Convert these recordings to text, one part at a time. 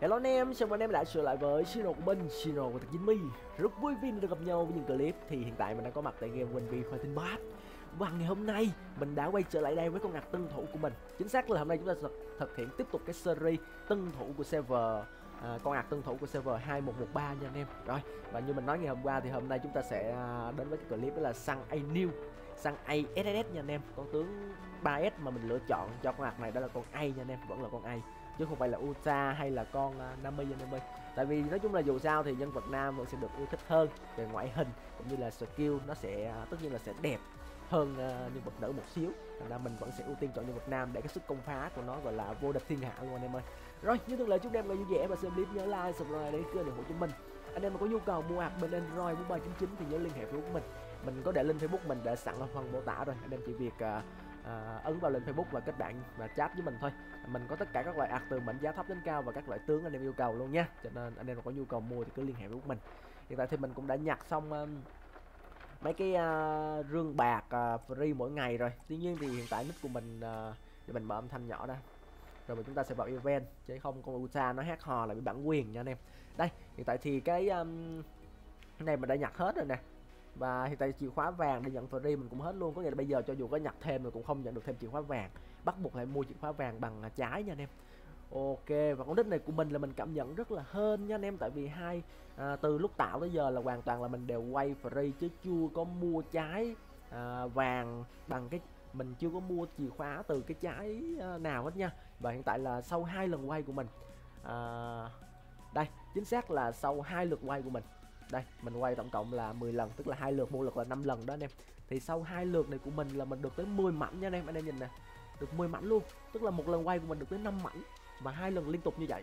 Hello anh em, chào mừng anh em đã trở lại với Shinobu Vin, Shinobu Thật Dính Mi. Rất vui Vin được gặp nhau với những clip. Thì hiện tại mình đang có mặt tại game Winry Fighting Path. Và ngày hôm nay mình đã quay trở lại đây với con ngạc tân thủ của mình. Chính xác là hôm nay chúng ta thực hiện tiếp tục cái series tân thủ của server con ngạc tân thủ của server 2113 nha anh em. Rồi, và như mình nói ngày hôm qua thì hôm nay chúng ta sẽ đến với cái clip đó là Sắn Ace New, Sắn Ace SSS nha anh em. Con tướng 3S mà mình lựa chọn cho con ngạc này đó là con Ace nha anh em, vẫn là con Ace chứ không phải là Uta hay là con Nami anh em ơi. Tại vì nói chung là dù sao thì nhân vật nam vẫn sẽ được yêu thích hơn về ngoại hình cũng như là skill, nó sẽ tất nhiên là sẽ đẹp hơn nhân vật nữ một xíu. Thành ra mình vẫn sẽ ưu tiên chọn nhân vật nam để cái sức công phá của nó gọi là vô địch thiên hạ luôn anh em ơi. Rồi, như thường lệ chúc anh em là vui vẻ và xem clip, nhớ like, subscribe để kênh ủng hộ chúng mình. Anh em mà có nhu cầu mua hạt bên Android 4399 thì nhớ liên hệ với mình. Mình có để link Facebook mình để sẵn ở phần mô tả rồi. Anh em chỉ việc ấn vào link Facebook và kết bạn và chat với mình thôi. Mình có tất cả các loại ạc từ mệnh giá thấp đến cao và các loại tướng anh em yêu cầu luôn nha. Cho nên anh em có nhu cầu mua thì cứ liên hệ với mình. Hiện tại thì mình cũng đã nhặt xong mấy cái rương bạc free mỗi ngày rồi. Tuy nhiên thì hiện tại nick của mình để mình mở âm thanh nhỏ ra. Rồi mà chúng ta sẽ vào event chứ không con Uta nó hát hò là bị bản quyền nha anh em. Đây, hiện tại thì cái này mình đã nhặt hết rồi nè. Và hiện tại chìa khóa vàng để nhận free mình cũng hết luôn. Có nghĩa là bây giờ cho dù có nhặt thêm mình cũng không nhận được thêm chìa khóa vàng. Bắt buộc lại mua chìa khóa vàng bằng trái nha anh em. Ok, và con nick này của mình là mình cảm nhận rất là hên nha anh em. Tại vì từ lúc tạo tới giờ là hoàn toàn là mình đều quay free chứ chưa có mua trái vàng bằng cái... Mình chưa có mua chìa khóa từ cái trái nào hết nha. Và hiện tại là sau 2 lần quay của mình đây, chính xác là sau 2 lượt quay của mình. Đây, mình quay tổng cộng là 10 lần, tức là 2 lượt, một lượt là 5 lần đó anh em. Thì sau 2 lượt này của mình là mình được tới 10 mảnh nha anh em. Anh em nhìn nè, được 10 mảnh luôn. Tức là một lần quay của mình được tới 5 mảnh và 2 lần liên tục như vậy.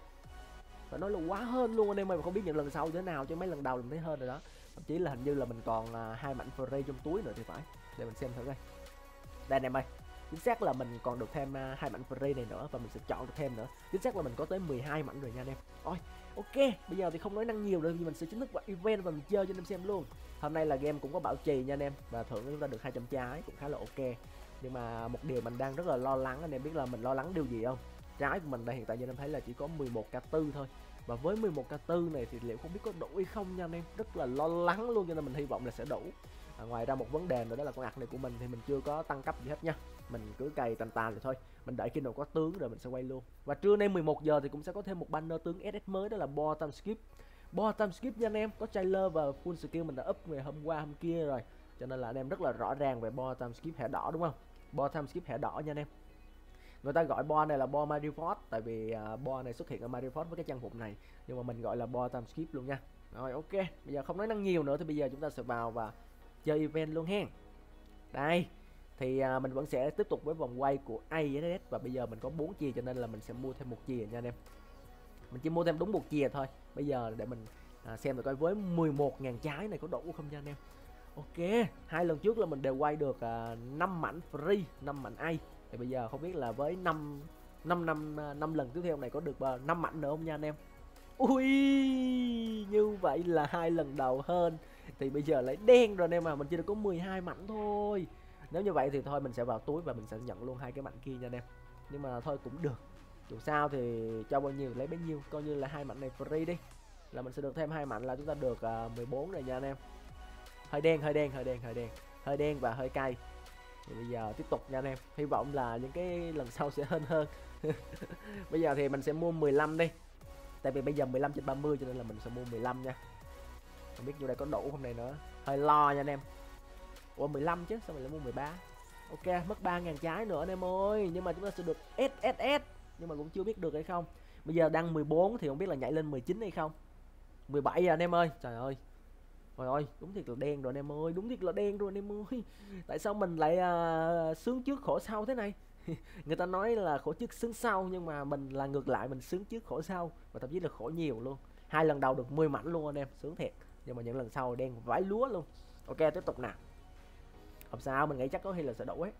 Phải nói là quá hên luôn anh em ơi, mà không biết những lần sau như thế nào chứ mấy lần đầu mình thấy hên rồi đó. Thậm chí là hình như là mình còn 2 mảnh free trong túi nữa thì phải. Để mình xem thử đây. Đây anh em ơi, chính xác là mình còn được thêm 2 mảnh free này nữa và mình sẽ chọn được thêm nữa. Chính xác là mình có tới 12 mảnh rồi nha anh em. Ôi, ok, bây giờ thì không nói năng nhiều nữa vì mình sẽ chính thức vào event và mình chơi cho anh em xem luôn. Hôm nay là game cũng có bảo trì nha anh em và thưởng chúng ta được 200 trái cũng khá là ok. Nhưng mà một điều mình đang rất là lo lắng, anh em biết là mình lo lắng điều gì không? Trái của mình đây hiện tại như em thấy là chỉ có 11k4 thôi. Và với 11k4 này thì liệu không biết có đủ hay không nha anh em. Rất là lo lắng luôn, cho nên mình hy vọng là sẽ đủ. Ngoài ra một vấn đề nữa đó là con ạc này của mình thì mình chưa có tăng cấp gì hết nha. Mình cứ cày tàn tàn rồi thôi. Mình đợi khi nào có tướng rồi mình sẽ quay luôn. Và trưa nay 11 giờ thì cũng sẽ có thêm một banner tướng SS mới, đó là Boa Hancock. Boa Hancock nha anh em, có trailer và full skill mình đã up ngày hôm qua hôm kia rồi. Cho nên là anh em rất là rõ ràng về Boa Hancock thẻ đỏ đúng không? Boa Hancock thẻ đỏ nha anh em. Người ta gọi Boa này là Boa Marifort tại vì Boa này xuất hiện ở Marifort với cái trang phục này. Nhưng mà mình gọi là Boa Hancock luôn nha. Rồi ok, bây giờ không nói năng nhiều nữa thì bây giờ chúng ta sẽ vào và chơi event luôn hen. Đây thì mình vẫn sẽ tiếp tục với vòng quay của ASS và bây giờ mình có 4 chìa cho nên là mình sẽ mua thêm một chìa nha anh em. Mình chỉ mua thêm đúng một chìa thôi. Bây giờ để mình xem được coi với 11.000 trái này có đủ không nha anh em. Ok, 2 lần trước là mình đều quay được 5 mảnh free, 5 mảnh A. Thì bây giờ không biết là với 5 lần tiếp theo này có được 5 mảnh nữa không nha anh em. Ui, như vậy là 2 lần đầu hơn thì bây giờ lại đen rồi anh em, mà mình chỉ được có 12 mảnh thôi. Nếu như vậy thì thôi mình sẽ vào túi và mình sẽ nhận luôn 2 cái mảnh kia nha anh em. Nhưng mà thôi cũng được, dù sao thì cho bao nhiêu lấy bấy nhiêu, coi như là 2 mảnh này free đi là mình sẽ được thêm 2 mảnh là chúng ta được 14 rồi nha anh em. Hơi đen và hơi cay. Thì bây giờ tiếp tục nha anh em, hy vọng là những cái lần sau sẽ hên hơn. Bây giờ thì mình sẽ mua 15 đi, tại vì bây giờ 15/30 cho nên là mình sẽ mua 15 nha. Không biết vô đây có đủ hôm nay nữa, hơi lo nha anh em. Ủa 15 chứ sao mình lại mua 13. Ok, mất 3.000 trái nữa anh em ơi, nhưng mà chúng ta sẽ được SSS, nhưng mà cũng chưa biết được hay không. Bây giờ đang 14 thì không biết là nhảy lên 19 hay không. 17 rồi anh em ơi, trời ơi. Trời ơi, đúng thiệt là đen rồi anh em ơi, đúng thiệt là đen rồi anh em ơi. Tại sao mình lại sướng trước khổ sau thế này? Người ta nói là khổ trước sướng sau nhưng mà mình là ngược lại, mình sướng trước khổ sau và thậm chí là khổ nhiều luôn. 2 lần đầu được 10 mảnh luôn anh em, sướng thiệt. Nhưng mà những lần sau đen vãi lúa luôn. Ok, tiếp tục nào. Không sao, mình nghĩ chắc có khi là sẽ đủ ấy.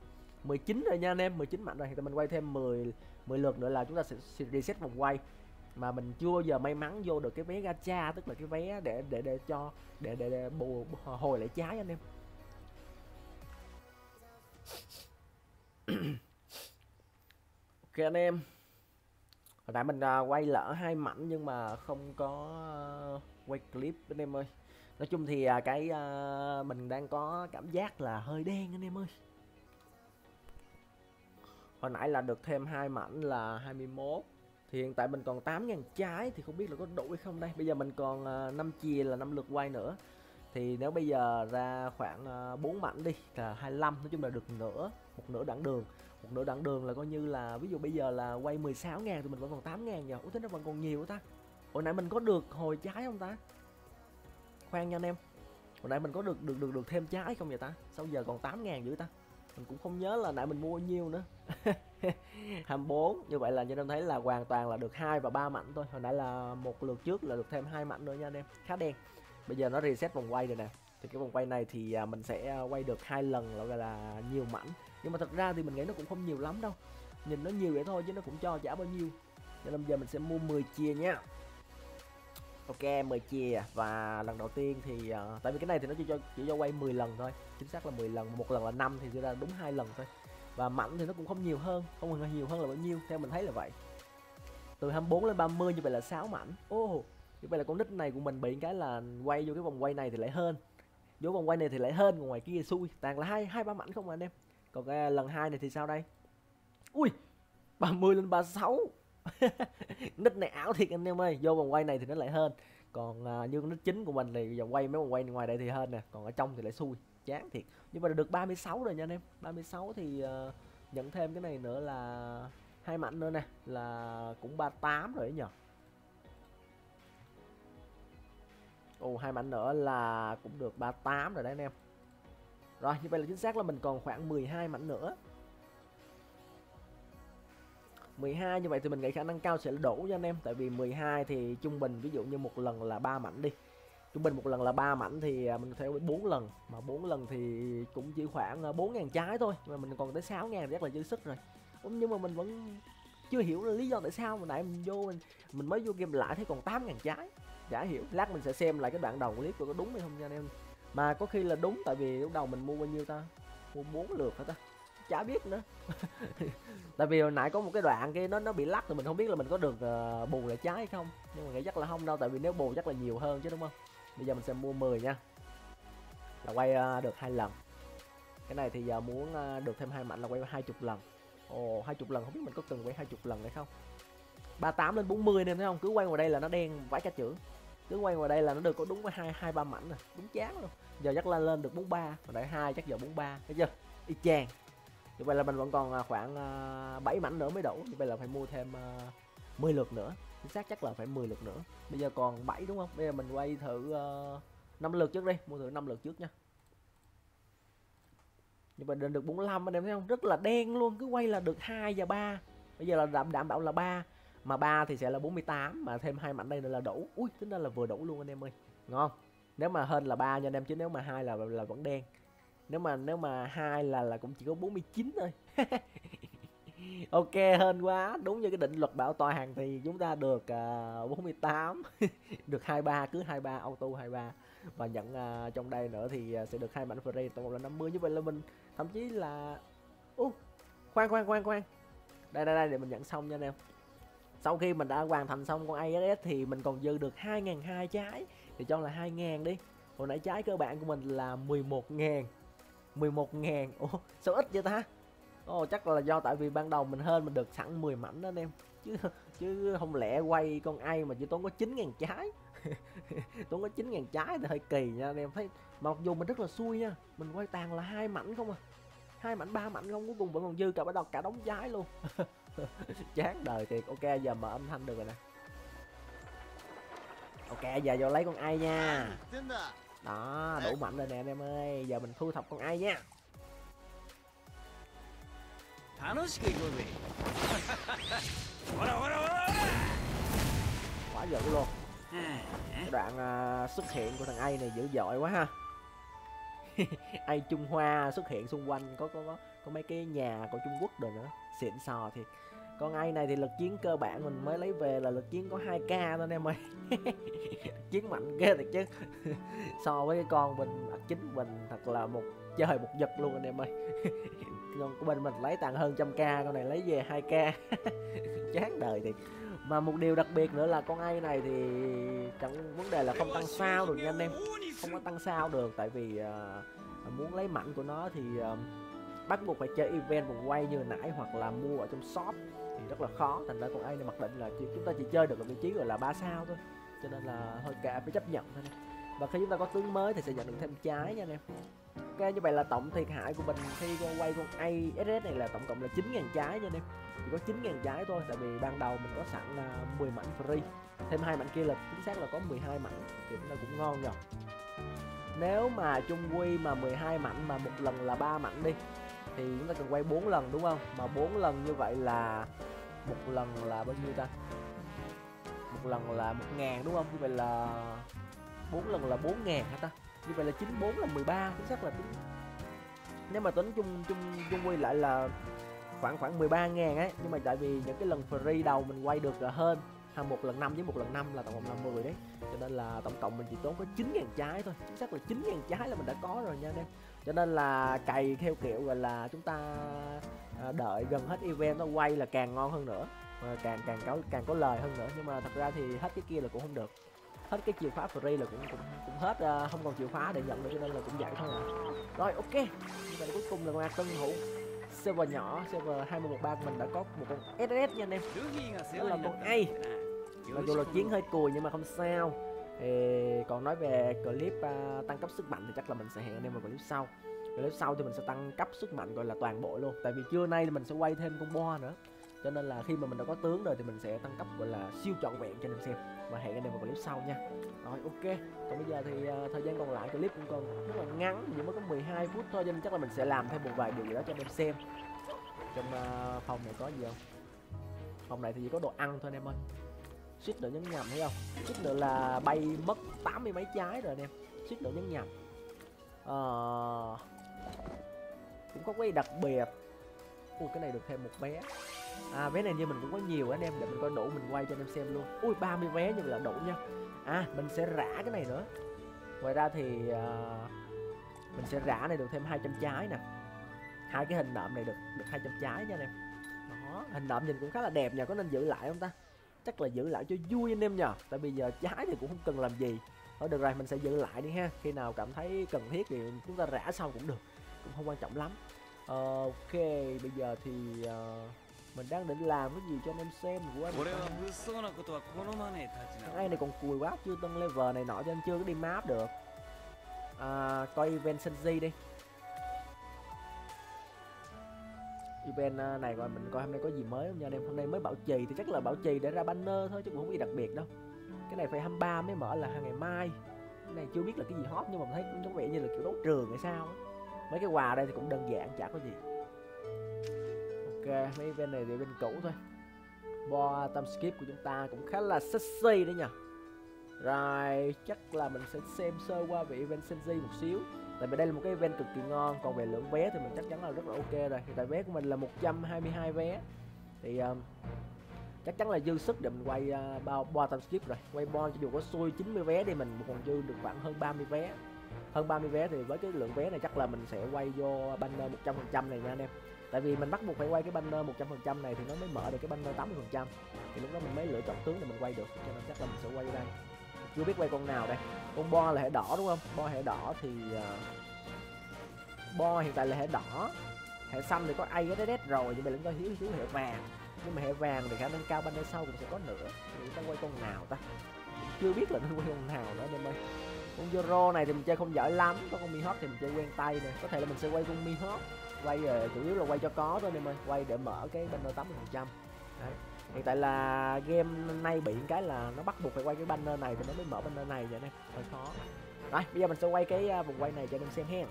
19 rồi nha anh em, 19 mảnh rồi. Thì mình quay thêm 10 lượt nữa là chúng ta sẽ reset vòng quay. Mà mình chưa bao giờ may mắn vô được cái vé gacha, tức là cái vé để hồi lại trái anh em. Ok anh em. Hồi nãy mình quay lỡ hai mảnh nhưng mà không có quay clip anh em ơi. Nói chung thì cái mình đang có cảm giác là hơi đen anh em ơi. Hồi nãy là được thêm hai mảnh là 21. Thì hiện tại mình còn 8.000 trái thì không biết là có đủ hay không đây. Bây giờ mình còn 5 chia là 5 lượt quay nữa. Thì nếu bây giờ ra khoảng 4 mảnh đi là 25, nói chung là được nửa, một nửa đoạn đường. Một nửa đoạn đường là coi như là ví dụ bây giờ là quay 16.000 thì mình vẫn còn 8.000 nhờ. Ủa thế nó vẫn còn nhiều ta. Hồi nãy mình có được hồi trái không ta? Khoan nha anh em. Hồi nãy mình có được thêm trái không vậy ta? Sao giờ còn 8.000 dữ ta? Mình cũng không nhớ là nãy mình mua nhiêu nữa. 24. Như vậy là như em thấy là hoàn toàn là được 2 và 3 mảnh thôi. Hồi nãy là một lượt trước là được thêm 2 mảnh nữa nha anh em. Khá đen. Bây giờ nó reset vòng quay rồi nè. Thì cái vòng quay này thì mình sẽ quay được 2 lần gọi là nhiều mảnh. Nhưng mà thật ra thì mình nghĩ nó cũng không nhiều lắm đâu. Nhìn nó nhiều vậy thôi chứ nó cũng cho chả bao nhiêu. Nên là giờ mình sẽ mua 10 chia nha. Ok, 10 chia. Và lần đầu tiên thì tại vì cái này thì nó chỉ cho quay 10 lần thôi. Chính xác là 10 lần, một lần là 5 thì ra đúng 2 lần thôi. Và mảnh thì nó cũng không nhiều hơn, không nhiều hơn là bao nhiêu, theo mình thấy là vậy. Từ 24 lên 30 như vậy là 6 mảnh. Ô, như vậy là con nít này của mình bị cái là quay vô cái vòng quay này thì lại hên. Vô vòng quay này thì lại hên, ngoài kia xui, toàn là 2-3 mảnh không anh em. Còn cái lần 2 này thì sao đây? Ui, 30 lên 36. Nít này ảo thiệt anh em ơi, vô vòng quay này thì nó lại hên. Còn như con nít chính của mình thì vòng quay mấy vòng quay ngoài đây thì hên nè, còn ở trong thì lại xui. Chán thiệt. Nhưng mà được 36 rồi nha anh em. 36 thì nhận thêm cái này nữa là 2 mảnh nữa nè, là cũng 38 rồi đấy nhờ. Ồ, 2 mảnh nữa là cũng được 38 rồi đấy anh em. Rồi, như vậy là chính xác là mình còn khoảng 12 mảnh nữa. 12 như vậy thì mình nghĩ khả năng cao sẽ đủ cho anh em. Tại vì 12 thì trung bình ví dụ như một lần là 3 mảnh đi. Trung bình một lần là 3 mảnh thì mình theo 4 lần. Mà 4 lần thì cũng chỉ khoảng 4.000 trái thôi. Mà mình còn tới 6.000 rất là dư sức rồi. Nhưng mà mình vẫn chưa hiểu lý do tại sao mà nãy mình vô mình mới vô game lại thấy còn 8.000 trái. Chả hiểu. Lát mình sẽ xem lại cái đoạn đầu clip có đúng hay không nha anh em. Mà có khi là đúng tại vì lúc đầu mình mua bao nhiêu ta? Mua 4 lượt hả ta? Chả biết nữa. Tại vì hồi nãy có một cái đoạn kia nó bị lắc thì mình không biết là mình có được bù lại trái hay không. Nhưng mà nghĩ chắc là không đâu, tại vì nếu bù chắc là nhiều hơn chứ đúng không? Bây giờ mình sẽ mua 10 nha. Là quay được 2 lần. Cái này thì giờ muốn được thêm 2 mảnh là quay 20 lần. Ồ, 20 lần không biết mình có cần quay 20 lần hay không. 38 lên 40 nên thấy không? Cứ quay ngoài đây là nó đen vãi cả chữ. Cứ quay ngoài đây là nó được có đúng 2-3 mảnh rồi, đúng chán luôn. Giờ chắc là lên được 43, hồi nãy 2 chắc giờ 43, thấy chưa? Y chang. Như vậy là mình vẫn còn khoảng 7 mảnh nữa mới đủ, như vậy là phải mua thêm 10 lượt nữa. Chính xác chắc là phải 10 lượt nữa. Bây giờ còn 7 đúng không? Bây giờ mình quay thử 5 lượt trước đi. Mua thử 5 lượt trước nha. Nhưng mà đến được 45 anh em thấy không? Rất là đen luôn. Cứ quay là được 2 và 3. Bây giờ là đảm bảo là 3. Mà 3 thì sẽ là 48. Mà thêm 2 mảnh đây nữa là đủ. Ui, tính ra là vừa đủ luôn anh em ơi. Ngon. Nếu mà hên là 3 nha anh em. Chứ nếu mà 2 là vẫn đen. Nếu mà 2 là cũng chỉ có 49 thôi. Ok, hên quá. Đúng như cái định luật bảo toàn thì chúng ta được 48. Được 23, cứ 23 auto 23. Và nhận trong đây nữa thì sẽ được 2 mảnh free, tổng cộng là 50. Như vậy là mình thậm chí là khoan. Đây để mình nhận xong nha anh em. Sau khi mình đã hoàn thành xong con ASS thì mình còn dư được 2.200 trái. Thì cho là 2.000 đi. Hồi nãy trái cơ bản của mình là 11.000. 11.000. Ủa, sao ít vậy ta? Ồ, chắc là do tại vì ban đầu mình hên mình được sẵn 10 mảnh đó anh em. Chứ không lẽ quay con ai mà chỉ tốn có 9.000 trái. Tốn có 9.000 trái thì hơi kỳ nha anh em. Thấy mặc dù mình rất là xui nha. Mình quay tàn là 2 mảnh không à. 2 mảnh 3 mảnh không, cuối cùng vẫn còn dư cả bắt đầu cả đống trái luôn. Chán đời thiệt. Ok, giờ mở âm thanh được rồi nè. Ok, giờ vô lấy con ai nha. Đó, đủ mảnh rồi nè anh em ơi. Giờ mình thu thập con ai nha. Quá dữ luôn. Cái đoạn xuất hiện của thằng ai này dữ dội quá ha. Ai Trung Hoa xuất hiện xung quanh, có mấy cái nhà của Trung Quốc rồi nữa, xịn sò thiệt. Con ai này thì lực chiến cơ bản mình mới lấy về là lực chiến có 2k thôi anh em ơi. Chiến mạnh ghê thiệt chứ. So với cái con mình chính mình thật là một chơi một giật luôn anh em ơi. Con của mình lấy tàn hơn 100k, con này lấy về 2k. Chán đời thiệt. Mà một điều đặc biệt nữa là con ai này thì chẳng vấn đề là không tăng sao được nha anh em, không có tăng sao được, tại vì muốn lấy mạnh của nó thì bắt buộc phải chơi event vòng quay như nãy hoặc là mua ở trong shop thì rất là khó. Thành ra con ai này mặc định là chúng ta chỉ chơi được ở vị trí gọi là 3 sao thôi, cho nên là hơi cả phải chấp nhận thôi. Và khi chúng ta có tướng mới thì sẽ nhận được thêm trái nha anh em. Ok, như vậy là tổng thiệt hại của mình khi con quay con Ace SS này là tổng cộng là 9.000 trái nha anh em. Chỉ có 9.000 trái thôi, tại vì ban đầu mình có sẵn là 10 mảnh free, thêm 2 mảnh kia là chính xác là có 12 mảnh thì chúng ta cũng ngon rồi. Nếu mà chung quy mà 12 mảnh mà một lần là 3 mảnh đi thì chúng ta cần quay 4 lần đúng không? Mà 4 lần như vậy là một lần là bao nhiêu ta? Một lần là 1.000 đúng không? Như vậy là 4 lần là 4.000 hả ta? Như vậy là 94 là 13, chính xác là tính. Nếu mà tính chung quy lại là khoảng 13.000 ấy, nhưng mà tại vì những cái lần free đầu mình quay được là hơn một lần 5 với một lần 5 là tổng cộng 50 đấy, cho nên là tổng cộng mình chỉ tốn có 9.000 trái thôi, chính xác là 9.000 trái là mình đã có rồi nha anh em. Cho nên là cày theo kiểu gọi là chúng ta đợi gần hết event nó quay là càng ngon hơn nữa, càng có lời hơn nữa. Nhưng mà thật ra thì hết cái kia là cũng không được, hết cái chìa khóa free là cũng hết, không còn chìa khóa để nhận được, cho nên là cũng vậy thôi. Rồi ok, như vậy cuối cùng là con Tân Thủ SV nhỏ, SV 2113 mình đã có một con SS nha anh em. Đó là con Ace. Mặc dù là chiến hơi cùi nhưng mà không sao. Còn nói về clip tăng cấp sức mạnh thì chắc là mình sẽ hẹn anh em vào clip sau. Clip sau thì mình sẽ tăng cấp sức mạnh gọi là toàn bộ luôn. Tại vì trưa nay thì mình sẽ quay thêm con Boa nữa, cho nên là khi mà mình đã có tướng rồi thì mình sẽ tăng cấp gọi là siêu trọn vẹn cho anh em xem. Và hẹn anh em vào clip sau nha. Rồi ok, còn bây giờ thì thời gian còn lại clip cũng còn rất là ngắn, chỉ mới có 12 phút thôi, nên chắc là mình sẽ làm thêm một vài điều gì đó cho anh em xem. Trong phòng này có gì không? Phòng này thì chỉ có đồ ăn thôi anh em ơi. Suýt nữa nhấn nhầm thấy không? Suýt nữa là bay mất 80 mấy trái rồi anh em. Suýt nữa nhấn nhầm. Cũng có cái đặc biệt. Ui cái này được thêm một vé. À vé này như mình cũng có nhiều anh em, để mình coi đủ mình quay cho anh em xem luôn. Ui 30 vé nhưng là đủ nha. À mình sẽ rã cái này nữa. Ngoài ra thì mình sẽ rã này được thêm 200 trái nè. Hai cái hình nộm này được 200 trái nha anh em. Đó, hình nộm nhìn cũng khá là đẹp nhờ, có nên giữ lại không ta? Chắc là giữ lại cho vui anh em nhờ. Tại bây giờ trái thì cũng không cần làm gì. Thôi được rồi, mình sẽ giữ lại đi ha. Khi nào cảm thấy cần thiết thì chúng ta rã sau cũng được, cũng không quan trọng lắm. Ok, bây giờ thì mình đang định làm cái gì cho anh em xem của anh. Cái này còn cùi quá, chưa tăng level này nọ cho anh chưa có đi map được. Coi event Senji đi. Event này rồi mình coi hôm nay có gì mới không nha anh em. Hôm nay mới bảo trì thì chắc là bảo trì để ra banner thôi chứ cũng không có gì đặc biệt đâu. Cái này phải 23 mới mở là ngày mai. Cái này chưa biết là cái gì hot nhưng mà mình thấy cũng có vẻ như là kiểu đấu trường hay sao. Mấy cái quà ở đây thì cũng đơn giản chả có gì. Ok, mấy event này thì bên cũ thôi. Boa Tomskip của chúng ta cũng khá là sexy đấy nha. Rồi chắc là mình sẽ xem sơ qua về event Senji một xíu, tại vì đây là một cái event cực kỳ ngon. Còn về lượng vé thì mình chắc chắn là rất là ok rồi. Hiện tại vé của mình là 122 vé thì chắc chắn là dư sức để mình quay Boa Tomskip rồi. Quay Boa cho dù có xui 90 vé thì mình còn dư được khoảng hơn 30 vé. Hơn 30 vé thì với cái lượng vé này chắc là mình sẽ quay vô banner 100% này nha anh em. Tại vì mình bắt buộc phải quay cái banner 100% này thì nó mới mở được cái banner 80%. Thì lúc đó mình mới lựa chọn tướng để mình quay được, cho nên chắc là mình sẽ quay vô đây. Chưa biết quay con nào đây. Con Bo là hệ đỏ đúng không? Bo hệ đỏ thì... Bo hiện tại là hệ đỏ. Hệ xanh thì có ASS rồi, nhưng mà vẫn có thiếu hệ vàng. Nhưng mà hệ vàng thì khả năng cao banner sau cũng sẽ có nữa. Thì ta quay con nào ta? Chưa biết là nên quay con nào nữa nên ơi. Con Zoro này thì mình chơi không giỏi lắm. Có con Mihawk thì mình chơi quen tay nè. Có thể là mình sẽ quay con Mihawk. Quay chủ yếu là quay cho có thôi em ơi. Quay để mở cái banner 80%. Đấy. Hiện tại là game nay bị cái là nó bắt buộc phải quay cái banner này thì nó mới mở banner này vậy nè, hơi khó. Rồi bây giờ mình sẽ quay cái vùng quay này cho anh em xem hen.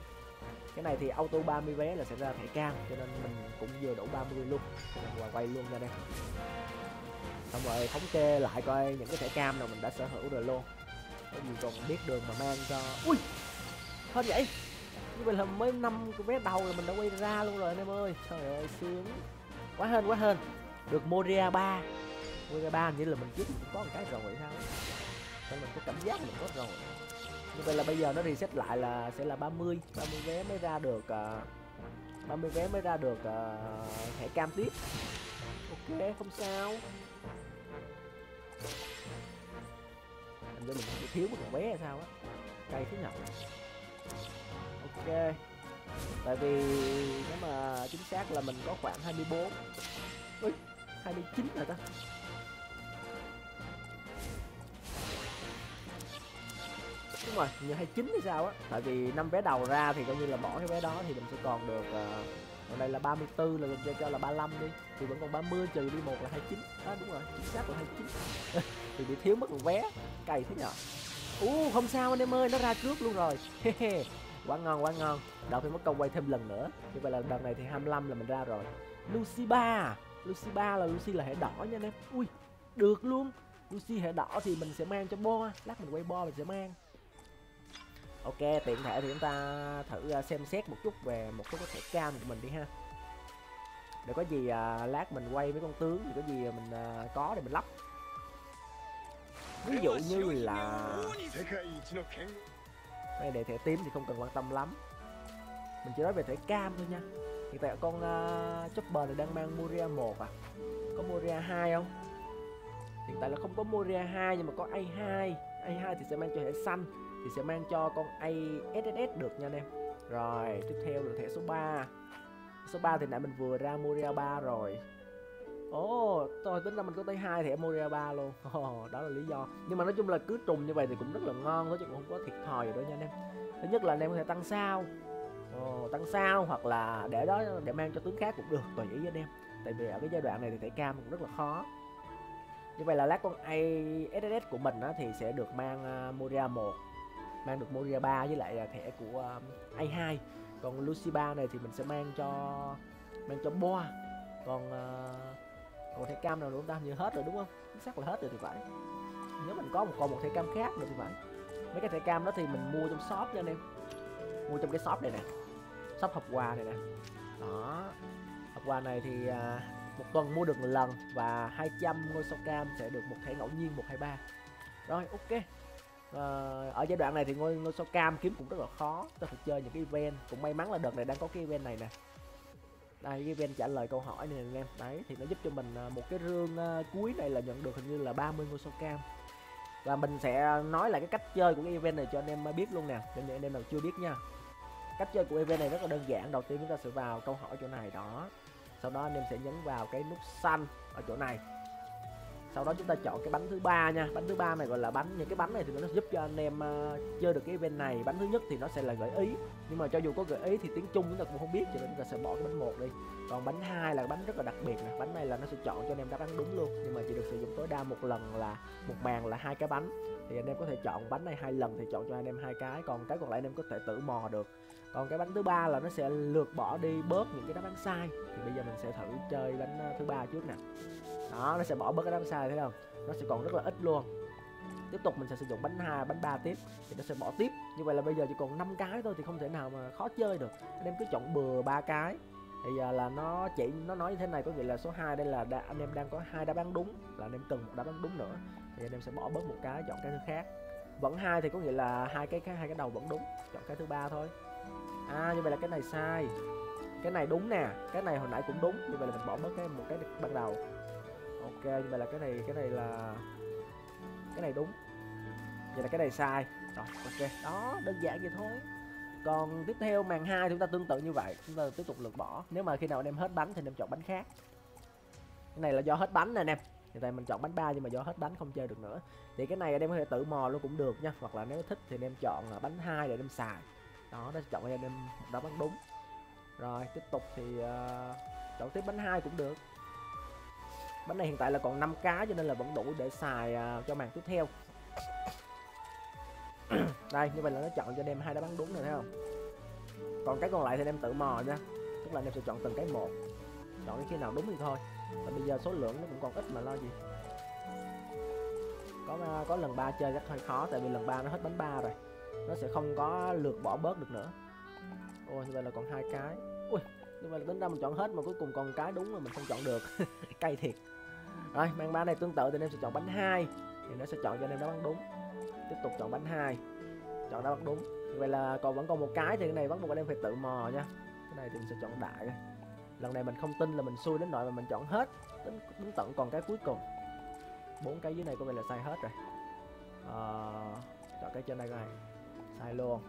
Cái này thì auto 30 vé là sẽ ra thẻ cam, cho nên mình cũng vừa đủ 30 luôn. Mình quay luôn ra đây. Xong rồi thống kê lại coi những cái thẻ cam nào mình đã sở hữu rồi luôn. Có gì còn biết đường mà mang cho. Ui hơn vậy. Như vậy là mới 5 cái vé đầu là mình đã quay ra luôn rồi anh em ơi. Trời ơi sướng. Quá hên quá hên. Được Moria 3. Moria 3 như là mình trước mình cũng có một cái rồi sao. Nên mình có cảm giác mình có rồi. Như vậy là bây giờ nó reset lại là sẽ là 30 vé mới ra được 30 vé mới ra được thẻ cam tiếp. Ok không sao. Để mình bị thiếu một thằng bé hay sao á, cay thế nhở. Ok, tại vì nếu mà chính xác là mình có khoảng 24 ui 29 rồi ta. Đúng rồi, như 29 hay sao á, tại vì 5 vé đầu ra thì coi như là bỏ cái vé đó thì mình sẽ còn được ở đây là 34, là mình cho là 35 đi thì vẫn còn 30 trừ đi 1 là 29 đó. Đúng rồi, chính xác là 29 thì bị thiếu mất một vé, cày thế nhở. Không sao anh em ơi, nó ra trước luôn rồi. Quá ngon, quá ngon, đợi phải mất công quay thêm lần nữa. Như vậy là đợt này thì 25 là mình ra rồi. Lucy 3, Lucy 3 là Lucy là hệ đỏ nha anh em. Ui được luôn, Lucy hệ đỏ thì mình sẽ mang cho Boa, lát mình quay Boa mình sẽ mang. Ok, tiện thể thì chúng ta thử xem xét một chút về một số cái thẻ cam của mình đi ha. Để có gì lát mình quay với con tướng thì có gì mình có để mình lắp. Ví dụ như là đây, để thẻ tím thì không cần quan tâm lắm. Mình chỉ nói về thẻ cam thôi nha. Hiện tại con Chopper này đang mang Moria 1 à. Có Moria 2 không? Hiện tại là không có Moria 2 nhưng mà có A2. A2 thì sẽ mang cho thẻ xanh, thì sẽ mang cho con ASSS được nha anh em. Rồi, tiếp theo là thẻ số 3. Số 3 thì nãy mình vừa ra Moria 3 rồi. Ồ, tôi tính ra mình có tới 2 thẻ Moria 3 luôn. Đó là lý do. Nhưng mà nói chung là cứ trùng như vậy thì cũng rất là ngon thôi, chứ cũng không có thiệt thòi đâu nha anh em. Thứ nhất là anh em có thể tăng sao. Tăng sao hoặc là để đó để mang cho tướng khác cũng được, tùy ý anh em. Tại vì ở cái giai đoạn này thì thẻ cam cũng rất là khó. Như vậy là lát con ASSS của mình thì sẽ được mang Moria 1, mang được Moria 3 với lại thẻ của A2. Còn Lucy 3 này thì mình sẽ mang cho Boa. Còn thẻ cam nào nữa ta, như hết rồi đúng không? Chính xác là hết rồi thì phải. Nếu mình có còn một thẻ cam khác nữa thì phải. Mấy cái thẻ cam đó thì mình mua trong shop nha anh em. Mua trong cái shop này nè, shop hộp quà này nè. Đó, hộp quà này thì một tuần mua được một lần và 200 ngôi sao cam sẽ được một thẻ ngẫu nhiên 123. Rồi ok. Ở giai đoạn này thì ngôi sao cam kiếm cũng rất là khó, ta phải chơi những cái event. Cũng may mắn là đợt này đang có cái event này nè. Đây, cái event trả lời câu hỏi này anh em. Đấy thì nó giúp cho mình một cái rương cuối này là nhận được hình như là 30 ngôi sao cam. Và mình sẽ nói lại cái cách chơi của cái event này cho anh em biết luôn nè, cho những anh em nào chưa biết nha. Cách chơi của event này rất là đơn giản. Đầu tiên chúng ta sẽ vào câu hỏi chỗ này đó. Sau đó anh em sẽ nhấn vào cái nút xanh ở chỗ này. Sau đó chúng ta chọn cái bánh thứ ba nha. Bánh thứ ba này gọi là bánh, những cái bánh này thì nó giúp cho anh em chơi được cái event này. Bánh thứ nhất thì nó sẽ là gợi ý, nhưng mà cho dù có gợi ý thì tiếng Trung chúng ta cũng không biết, cho nên chúng ta sẽ bỏ cái bánh một đi. Còn bánh hai là bánh rất là đặc biệt nè. Bánh này là nó sẽ chọn cho anh em đáp án đúng luôn, nhưng mà chỉ được sử dụng tối đa một lần, là một màn là 2 cái bánh. Thì anh em có thể chọn bánh này 2 lần thì chọn cho anh em 2 cái, còn cái còn lại anh em có thể tự mò được. Còn cái bánh thứ ba là nó sẽ lược bỏ đi bớt những cái đáp án sai. Thì bây giờ mình sẽ thử chơi bánh thứ ba trước nè. Đó, nó sẽ bỏ bớt cái đáp án sai, thấy không? Nó sẽ còn rất là ít luôn. Tiếp tục mình sẽ sử dụng bánh 2, bánh 3 tiếp thì nó sẽ bỏ tiếp. Như vậy là bây giờ chỉ còn 5 cái thôi thì không thể nào mà khó chơi được. Anh em cứ chọn bừa 3 cái. Thì giờ là nó nói như thế này, có nghĩa là số 2 đây là anh em đang có 2 đáp án đúng, là anh em cần một đáp án đúng nữa. Thì anh em sẽ bỏ bớt một cái, chọn cái thứ khác. Vẫn 2 thì có nghĩa là hai cái đầu vẫn đúng, chọn cái thứ ba thôi. À, như vậy là cái này sai. Cái này đúng nè, cái này hồi nãy cũng đúng, như vậy là mình bỏ bớt cái một cái ban đầu. Ok, như vậy là cái này là cái này đúng, vậy là cái này sai rồi. Ok, đó đơn giản vậy thôi. Còn tiếp theo màn 2 chúng ta tương tự như vậy, chúng ta tiếp tục lượt bỏ. Nếu mà khi nào anh em hết bánh thì anh em chọn bánh khác. Cái này là do hết bánh nè anh em, hiện tại mình chọn bánh 3 nhưng mà do hết bánh không chơi được nữa. Thì cái này anh em có thể tự mò luôn cũng được nha, hoặc là nếu thích thì anh em chọn là bánh 2 để anh em xài. Đó, nó chọn cho anh em một đáp án đúng. Rồi tiếp tục thì chọn tiếp bánh 2 cũng được. Bánh này hiện tại là còn 5 cái cho nên là vẫn đủ để xài cho màn tiếp theo. Đây, như vậy là nó chọn cho anh em 2 đáp án đúng rồi, thấy không? Còn cái còn lại thì anh em tự mò nha. Tức là anh em sẽ chọn từng cái một. Chọn đến khi nào đúng thì thôi. Và bây giờ số lượng nó cũng còn ít mà lo gì. Có lần 3 chơi rất hơi khó, tại vì lần 3 nó hết bánh 3 rồi. Nó sẽ không có lượt bỏ bớt được nữa. Ôi, như vậy là còn 2 cái. Ui, như vậy là tính ra mình chọn hết mà cuối cùng còn cái đúng mà mình không chọn được. Cay thiệt. Rồi, màn 3 này tương tự thì anh em sẽ chọn bánh 2 thì nó sẽ chọn cho anh em đáp án đúng. Tiếp tục chọn bánh 2, chọn đáp án đúng. Như vậy là còn vẫn còn một cái thì cái này bắt buộc anh em phải tự mò nha. Cái này thì mình sẽ chọn đại. Lần này mình không tin là mình xui đến nỗi mà mình chọn hết đến tận còn cái cuối cùng. 4 cái dưới này của mình là sai hết rồi. Chọn cái trên đây coi, sai luôn.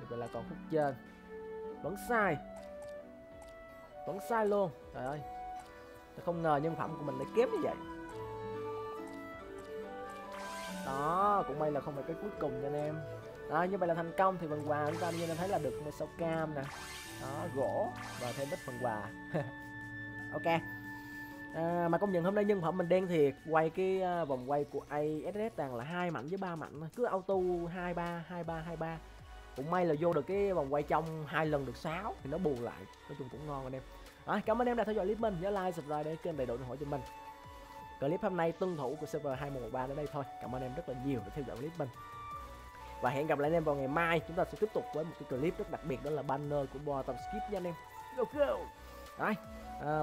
Thì vậy là còn khúc trên vẫn sai, vẫn sai luôn. Trời ơi, tôi không ngờ nhân phẩm của mình lại kém như vậy. Đó, cũng may là không phải cái cuối cùng cho anh em. Đó, như vậy là thành công. Thì phần quà chúng ta như anh thấy là được sao cam nè, đó, gỗ và thêm ít phần quà. Ok. Mà công nhận hôm nay nhân phẩm mình đen thiệt, quay cái vòng quay của ASS toàn là 2 mảnh với 3 mảnh, cứ auto 23 23 23. Cũng may là vô được cái vòng quay trong 2 lần được 6 thì nó bù lại, nói chung cũng ngon anh em. Cảm ơn em đã theo dõi clip mình, nhớ like, subscribe để kênh đầy đủ ủng hộ cho mình. Clip hôm nay Tân Thủ của server 2113 đến đây thôi. Cảm ơn em rất là nhiều đã theo dõi clip mình. Và hẹn gặp lại anh em vào ngày mai, chúng ta sẽ tiếp tục với một cái clip rất đặc biệt, đó là banner của Boa Tomskip nha anh em. Go go. Đấy.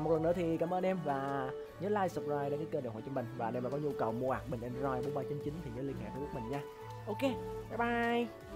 Một lần nữa thì cảm ơn em và nhớ like, subscribe để cái kênh ủng hộ cho mình. Và nếu mà có nhu cầu mua Android 4399 thì nhớ liên hệ với mình nha. Ok, bye bye.